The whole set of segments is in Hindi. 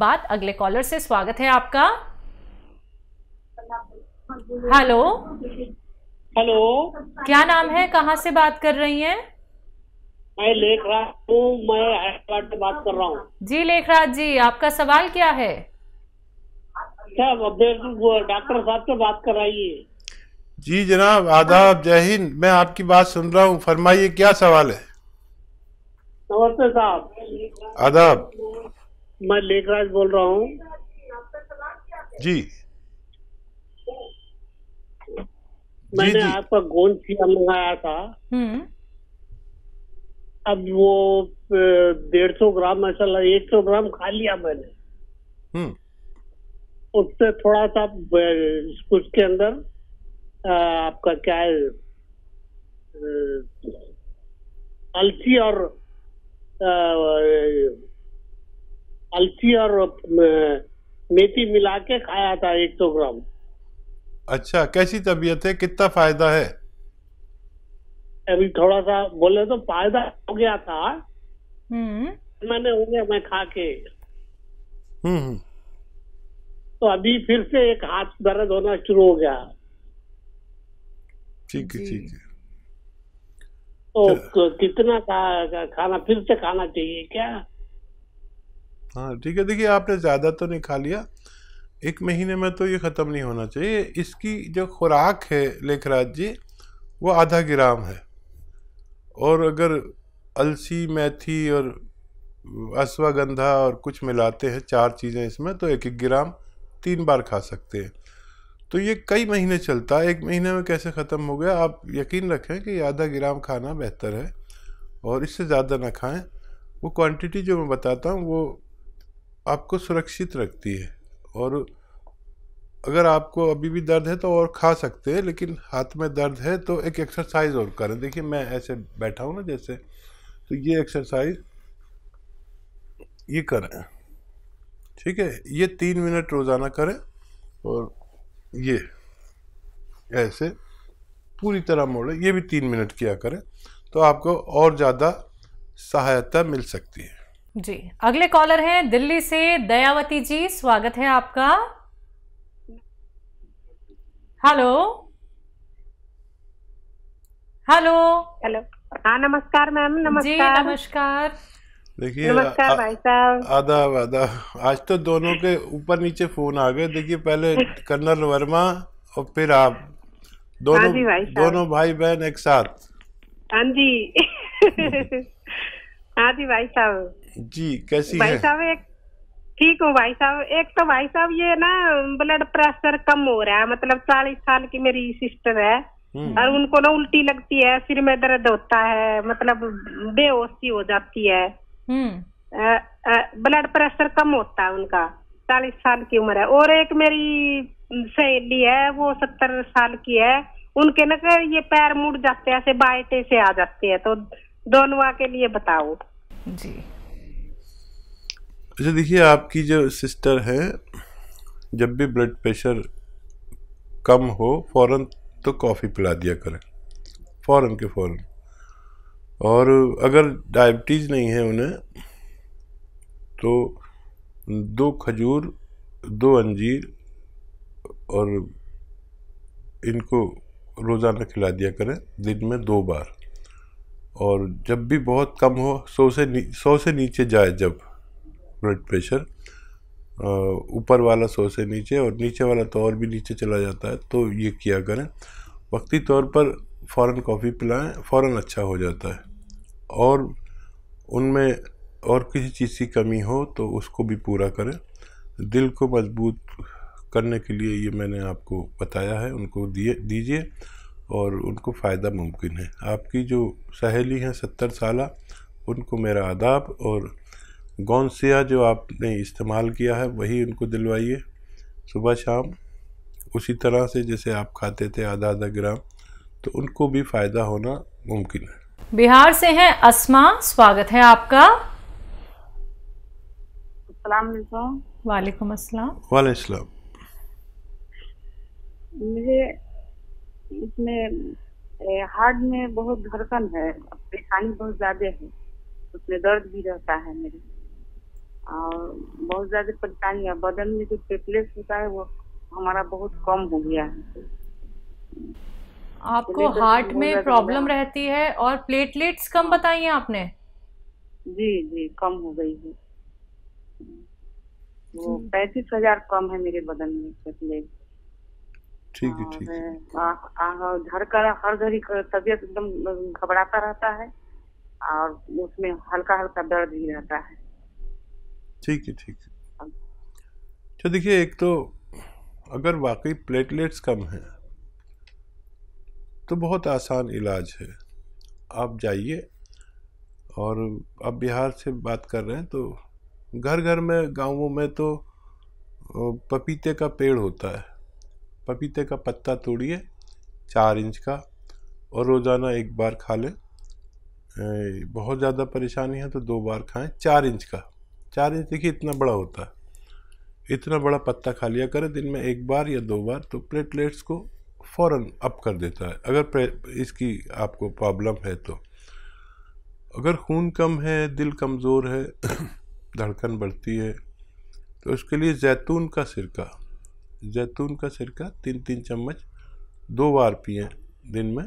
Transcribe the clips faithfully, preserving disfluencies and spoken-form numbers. बात। अगले कॉलर से स्वागत है आपका। हेलो हेलो, क्या नाम है, कहाँ से बात कर रही हैं? मैं लेख राज हूँ, मैं एस्पार्ट से बात कर रहा हूँ। जी लेख राज जी, आपका सवाल क्या है? डॉक्टर साहब से बात कराइए। जी जनाब, आदाब, जय हिंद, मैं आपकी बात सुन रहा हूँ, फरमाइए क्या सवाल है? नमस्ते साहब। आदाब, मैं लेख राज बोल रहा हूँ जी। मैंने आपका गोंद सियाह मंगाया था, अब वो डेढ़ सौ ग्राम मसाला एक सौ ग्राम खा लिया मैंने, उससे थोड़ा सा उसके अंदर आपका क्या है, अलसी और अलसी और मेथी मिला के खाया था एक सौ ग्राम। अच्छा, कैसी तबीयत है, कितना फायदा है? अभी थोड़ा सा बोले तो फायदा हो गया था, मैंने हो गया मैं खा के, तो अभी फिर से एक हाथ दर्द होना शुरू हो गया। ठीक है ठीक है, तो कितना खा, खाना फिर से खाना चाहिए क्या? हाँ ठीक है, देखिए आपने ज्यादा तो नहीं खा लिया, एक महीने में तो ये ख़त्म नहीं होना चाहिए। इसकी जो खुराक है लेखराज जी, वो आधा ग्राम है, और अगर अलसी मेथी और अश्वगंधा और कुछ मिलाते हैं चार चीज़ें इसमें, तो एक एक ग्राम तीन बार खा सकते हैं। तो ये कई महीने चलता है, एक महीने में कैसे ख़त्म हो गया? आप यकीन रखें कि आधा ग्राम खाना बेहतर है, और इससे ज़्यादा ना खाएं। वो क्वांटिटी जो मैं बताता हूँ वो आपको सुरक्षित रखती है, और अगर आपको अभी भी दर्द है तो और खा सकते हैं, लेकिन हाथ में दर्द है तो एक एक्सरसाइज और करें। देखिए मैं ऐसे बैठा हूँ ना जैसे, तो ये एक्सरसाइज ये करें, ठीक है? ये तीन मिनट रोज़ाना करें, और ये ऐसे पूरी तरह मोड़े, ये भी तीन मिनट किया करें, तो आपको और ज़्यादा सहायता मिल सकती है जी। अगले कॉलर हैं दिल्ली से दयावती जी, स्वागत है आपका। हेलो हेलो हेलो, हाँ नमस्कार मैम, नमस्कार नमस्कार। देखिए नमस्कार भाई साहब। आदाब आदाब, आज तो दोनों के ऊपर नीचे फोन आ गए। देखिए पहले कर्नल वर्मा और फिर आप, दोनों भाई दोनों भाई बहन एक साथ। हाँ जी हाँ जी भाई साहब जी, कैसी भाई साहब? एक ठीक हूँ भाई साहब। एक तो भाई साहब ये ना ब्लड प्रेशर कम हो रहा है, मतलब चालीस साल की मेरी सिस्टर है, और उनको ना उल्टी लगती है, सिर में दर्द होता है, मतलब बेहोशी हो जाती है। ब्लड प्रेशर कम होता है उनका, चालीस साल की उम्र है। और एक मेरी सहेली है वो सत्तर साल की है, उनके ना ये पैर मुड़ जाते हैं, ऐसे बाइटे से आ जाते हैं, तो दोनों के लिए बताओ जी। अच्छा देखिए, आपकी जो सिस्टर है, जब भी ब्लड प्रेशर कम हो फ़ौरन तो कॉफ़ी पिला दिया करें, फ़ौरन के फ़ौरन। और अगर डायबिटीज़ नहीं है उन्हें, तो दो खजूर, दो अंजीर, और इनको रोज़ाना खिला दिया करें, दिन में दो बार। और जब भी बहुत कम हो, सौ से सौ से नीचे जाए जब ब्लड प्रेशर, ऊपर वाला सौ से नीचे और नीचे वाला तो और भी नीचे चला जाता है, तो ये किया करें। वक्ती तौर पर फ़ौरन कॉफ़ी पिलाएं, फ़ौरन अच्छा हो जाता है। और उनमें और किसी चीज़ की कमी हो तो उसको भी पूरा करें। दिल को मजबूत करने के लिए ये मैंने आपको बताया है, उनको दिए दीजिए और उनको फ़ायदा मुमकिन है। आपकी जो सहेली हैं सत्तर साला, उनको मेरा आदाब, और गोंद सियाह जो आपने इस्तेमाल किया है वही उनको दिलवाइए सुबह शाम, उसी तरह से जैसे आप खाते थे आधा आधा ग्राम, तो उनको भी फ़ायदा होना मुमकिन है। बिहार से हैं अस्मा, स्वागत है आपका। अस्सलाम वालेकुम। वालेकुम अस्सलाम। वालेकुम अस्सलाम। मुझे इसमें हार्ट में बहुत धड़कन है, परेशानी बहुत ज़्यादा है, उसमें दर्द भी रहता है मेरे, और बहुत ज्यादा परेशानी है, बदन में जो प्लेटलेट्स होता है वो हमारा बहुत कम हो गया है। आपको हार्ट में प्रॉब्लम रहती है और प्लेटलेट्स कम बताई हैं आपने? जी जी कम हो गई है, वो पैंतीस हजार कम है मेरे बदन में प्लेटलेट। ठीक है ठीक है। घर का हर घड़ी तबियत एकदम घबराता रहता है और उसमें हल्का हल्का दर्द भी रहता है। ठीक है ठीक है। तो देखिए, एक तो अगर वाकई प्लेटलेट्स कम हैं तो बहुत आसान इलाज है, आप जाइए। और आप बिहार से बात कर रहे हैं तो घर घर में, गांवों में तो पपीते का पेड़ होता है, पपीते का पत्ता तोड़िए चार इंच का और रोज़ाना एक बार खा लें। बहुत ज़्यादा परेशानी है तो दो बार खाएं। चार इंच का, चार इंच देखिए इतना बड़ा होता है, इतना बड़ा पत्ता खा लिया करें दिन में एक बार या दो बार, तो प्लेटलेट्स को फ़ौरन अप कर देता है। अगर इसकी आपको प्रॉब्लम है तो अगर खून कम है, दिल कमज़ोर है, धड़कन बढ़ती है तो उसके लिए जैतून का सिरका, जैतून का सिरका तीन तीन चम्मच दो बार पिएं दिन में।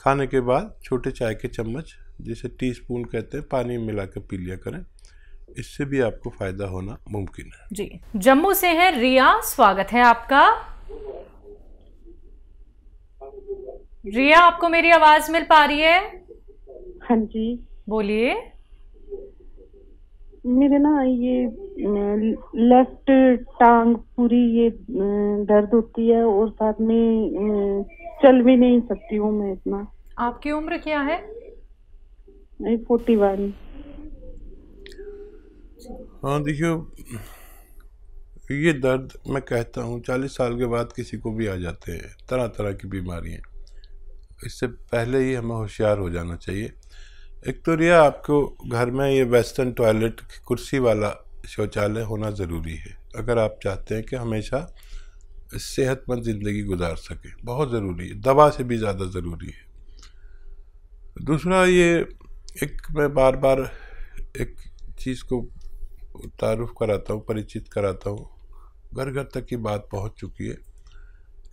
खाने के बाद छोटे चाय के चम्मच, जिसे टी स्पून कहते हैं, पानी में मिला कर पी लिया करें, इससे भी आपको फायदा होना मुमकिन है। जी, जम्मू से है रिया, स्वागत है आपका। रिया, आपको मेरी आवाज मिल पा रही है? हाँ जी, बोलिए। मेरे ना ये लेफ्ट टांग पूरी ये दर्द होती है और साथ में चल भी नहीं सकती हूँ मैं इतना। आपकी उम्र क्या है? Forty one. हाँ देखियो, ये दर्द मैं कहता हूँ चालीस साल के बाद किसी को भी आ जाते हैं, तरह तरह की बीमारियाँ। इससे पहले ही हमें होशियार हो जाना चाहिए। एक तो रिया, आपको घर में ये वेस्टर्न टॉयलेट कुर्सी वाला शौचालय होना ज़रूरी है अगर आप चाहते हैं कि हमेशा सेहतमंद ज़िंदगी गुजार सकें। बहुत ज़रूरी है, दवा से भी ज़्यादा ज़रूरी है। दूसरा, ये एक मैं बार बार एक चीज़ को तारुफ कराता हूँ, परिचित कराता हूँ, घर घर तक की बात पहुँच चुकी है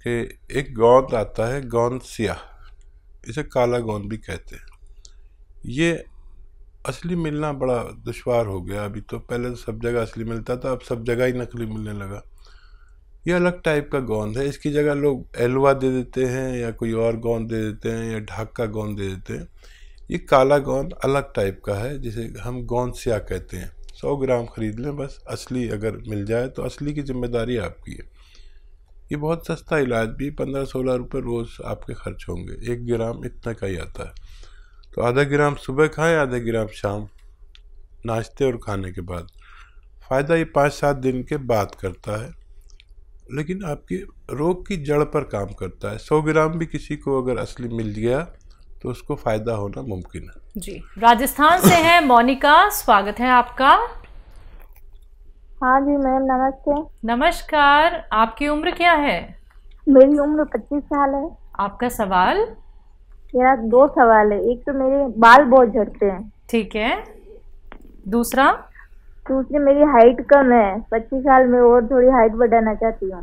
कि एक गोंद आता है, गोंद सियाह, इसे काला गोंद भी कहते हैं। ये असली मिलना बड़ा दुश्वार हो गया अभी तो, पहले सब जगह असली मिलता था, अब सब जगह ही नकली मिलने लगा। ये अलग टाइप का गोंद है, इसकी जगह लोग एलवा दे देते हैं या कोई और गोंद दे देते हैं या ढाका गोंद दे देते हैं। ये काला गोंद अलग टाइप का है जिसे हम गोंद स्याह कहते हैं। सौ ग्राम ख़रीद लें बस, असली अगर मिल जाए तो, असली की जिम्मेदारी आपकी है। ये बहुत सस्ता इलाज भी, पंद्रह सोलह रुपये रोज़ आपके खर्च होंगे, एक ग्राम इतना का ही आता है। तो आधा ग्राम सुबह खाएं, आधा ग्राम शाम नाश्ते और खाने के बाद। फ़ायदा ये पाँच सात दिन के बाद करता है, लेकिन आपके रोग की जड़ पर काम करता है। सौ ग्राम भी किसी को अगर असली मिल गया तो उसको फ़ायदा होना मुमकिन है। जी, राजस्थान से है मोनिका, स्वागत है आपका। हाँ जी मैम, नमस्ते। नमस्कार, आपकी उम्र क्या है? मेरी उम्र पच्चीस साल है। आपका सवाल? मेरा दो सवाल है, एक तो मेरे बाल बहुत झड़ते हैं। ठीक है, दूसरा? दूसरे मेरी हाइट कम है, पच्चीस साल में और थोड़ी हाइट बढ़ाना चाहती हूँ।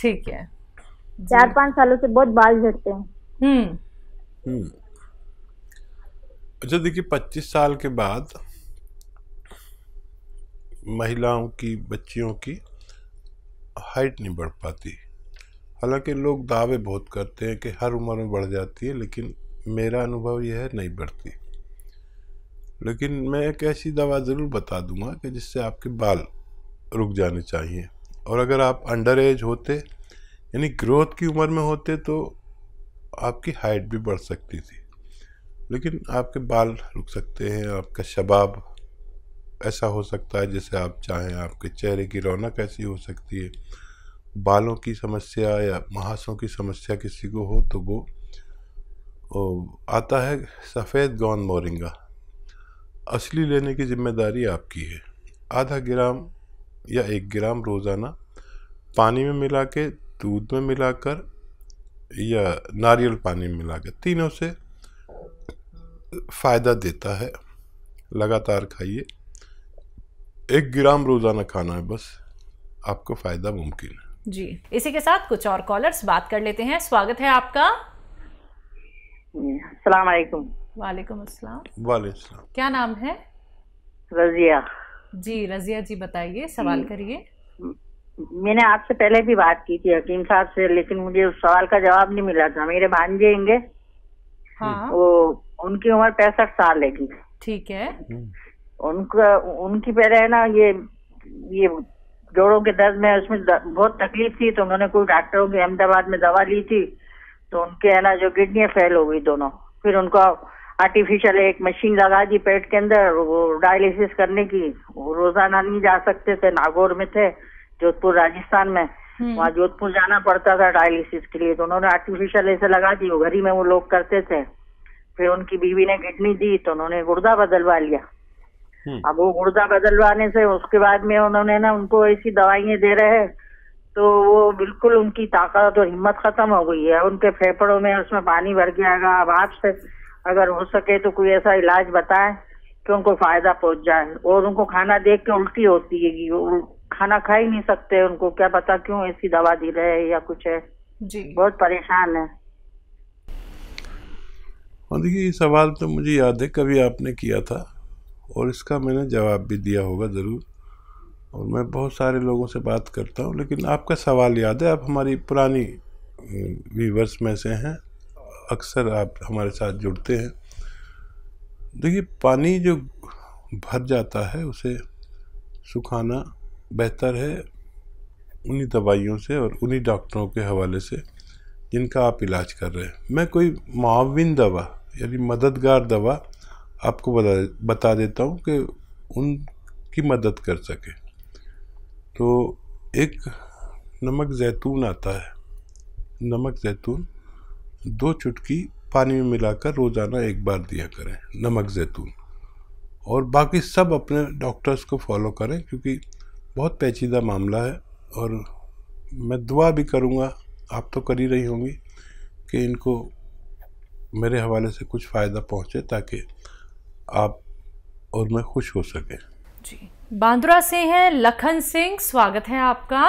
ठीक है। चार पाँच सालों से बहुत बाल झड़ते हैं। हम्म हम्म। अच्छा देखिए, पच्चीस साल के बाद महिलाओं की, बच्चियों की हाइट नहीं बढ़ पाती। हालांकि लोग दावे बहुत करते हैं कि हर उम्र में बढ़ जाती है, लेकिन मेरा अनुभव यह है नहीं बढ़ती। लेकिन मैं एक ऐसी दवा ज़रूर बता दूंगा कि जिससे आपके बाल रुक जाने चाहिए। और अगर आप अंडर एज होते, यानी ग्रोथ की उम्र में होते, तो आपकी हाइट भी बढ़ सकती थी, लेकिन आपके बाल रुक सकते हैं। आपका शबाब ऐसा हो सकता है जैसे आप चाहें, आपके चेहरे की रौनक ऐसी हो सकती है। बालों की समस्या या महासों की समस्या किसी को हो तो वो आता है सफ़ेद गोंद मोरिंगा, असली लेने की जिम्मेदारी आपकी है। आधा ग्राम या एक ग्राम रोज़ाना पानी में मिला के, दूध में मिलाकर या नारियल पानी में मिलाकर, तीनों से फ़ायदा देता है। लगातार खाइए, एक ग्राम रोजाना खाना है बस, आपको फायदा मुमकिन है जी। इसी के साथ कुछ और कॉलर्स बात कर लेते हैं। स्वागत है आपका। अस्सलाम वालेकुम। वालेकुम अस्सलाम। वालेकुम अस्सलाम। क्या नाम है? रजिया जी। रजिया जी बताइए, सवाल करिए। मैंने आपसे पहले भी बात की थी हकीम साहब से, लेकिन मुझे उस सवाल का जवाब नहीं मिला था। मेरे भांजेंगे हाँ। वो उनकी उम्र पैंसठ साल है। ठीक है। उनका उनकी पहले है ना ये ये जोड़ों के दर्द में उसमें द, बहुत तकलीफ थी, तो उन्होंने कोई डॉक्टरों की अहमदाबाद में दवा ली थी, तो उनके है ना जो किडनियाँ फेल हो गई दोनों। फिर उनको आर्टिफिशियल एक मशीन लगा दी पेट के अंदर, वो डायलिसिस करने की। रोजाना नहीं जा सकते थे, नागौर में थे जोधपुर राजस्थान में, वहाँ जोधपुर जाना पड़ता था डायलिसिस के लिए। तो उन्होंने आर्टिफिशियल ऐसे लगा दी, वो घर ही में वो लोग करते थे। फिर उनकी बीवी ने किडनी दी, तो उन्होंने गुर्दा बदलवा लिया। अब वो गुर्दा बदलवाने से उसके बाद में उन्होंने ना उनको ऐसी दवाइयाँ दे रहे हैं, तो वो बिल्कुल उनकी ताकत और हिम्मत खत्म हो गई है। उनके फेफड़ों में उसमें पानी भर गया है। अब आपसे अगर हो सके तो कोई ऐसा इलाज बताएं कि उनको फायदा पहुंच जाए। और उनको खाना देख के उल्टी होती है कि वो खाना खा ही नहीं सकते। उनको क्या पता क्यों ऐसी दवा दी रहे है या कुछ है जी, बहुत परेशान है। देखिए ये सवाल तो मुझे याद है कभी आपने किया था और इसका मैंने जवाब भी दिया होगा ज़रूर, और मैं बहुत सारे लोगों से बात करता हूँ। लेकिन आपका सवाल याद है, आप हमारी पुरानी व्यूवर्स में से हैं, अक्सर आप हमारे साथ जुड़ते हैं। देखिए पानी जो भर जाता है उसे सुखाना बेहतर है उन्हीं दवाइयों से और उन्हीं डॉक्टरों के हवाले से जिनका आप इलाज कर रहे हैं। मैं कोई मुआविन दवा यानी मददगार दवा आपको बता बता देता हूँ कि उनकी मदद कर सके। तो एक नमक जैतून आता है, नमक जैतून दो चुटकी पानी में मिलाकर रोज़ाना एक बार दिया करें नमक जैतून, और बाकी सब अपने डॉक्टर्स को फॉलो करें क्योंकि बहुत पेचीदा मामला है। और मैं दुआ भी करूँगा, आप तो कर ही रही होंगी, कि इनको मेरे हवाले से कुछ फ़ायदा पहुँचे ताकि आप और मैं खुश हो सकें जी। बांद्रा से हैं लखन सिंह, स्वागत है आपका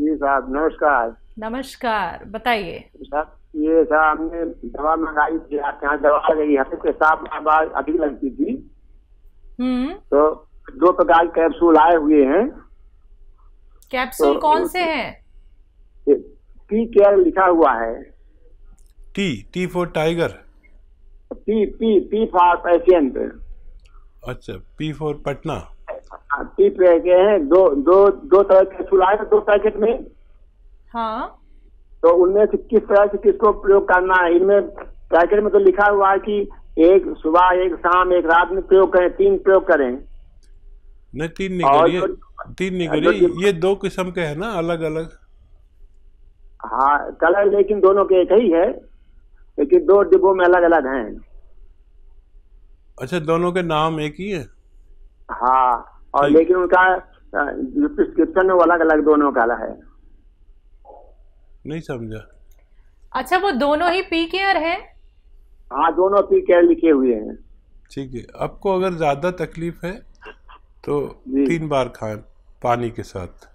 जी। साहब नमस्कार। नमस्कार, बताइए साहब। ये साहब हमने दवा मंगाई थी आपके यहाँ, दवा आ गई हफ्ते के साथ आवाज अभी लगती थी। तो दो प्रकार कैप्सूल आए हुए हैं। कैप्सूल तो कौन से हैं? टी केयर लिखा हुआ है। T T for tiger, P P P for patient. अच्छा, पी फॉर पटना। पी पे के हैं दो दो दो तरह के सुलाए दो पैकेट में। हाँ, तो उनमें से किस तरह से किसको प्रयोग करना है? इनमें पैकेट में तो लिखा हुआ है कि एक सुबह, एक शाम, एक रात में प्रयोग करें। तीन प्रयोग करें? नहीं, तीन नहीं करिए। तीन नहीं करिए, ये दो किस्म के है ना, अलग अलग। हाँ, कलर लेकिन दोनों के एक ही है, लेकिन दो डिब्बों में अलग अलग हैं। अच्छा, दोनों के नाम एक ही है? हाँ, और लेकिन उनका प्रिस्क्रिप्शन वो अलग अलग दोनों का है। नहीं समझा। अच्छा, वो दोनों ही पी केयर है? हाँ, दोनों पी केयर लिखे हुए हैं। ठीक है, आपको अगर ज्यादा तकलीफ है तो तीन बार खाएं पानी के साथ,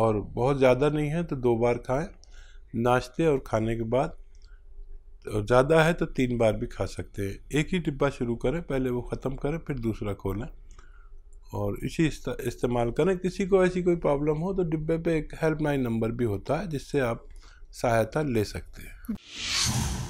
और बहुत ज़्यादा नहीं है तो दो बार खाएं नाश्ते और खाने के बाद, और ज़्यादा है तो तीन बार भी खा सकते हैं। एक ही डिब्बा शुरू करें, पहले वो ख़त्म करें फिर दूसरा खोलें, और इसी इस्तेमाल करें। किसी को ऐसी कोई प्रॉब्लम हो तो डिब्बे पे एक हेल्पलाइन नंबर भी होता है जिससे आप सहायता ले सकते हैं।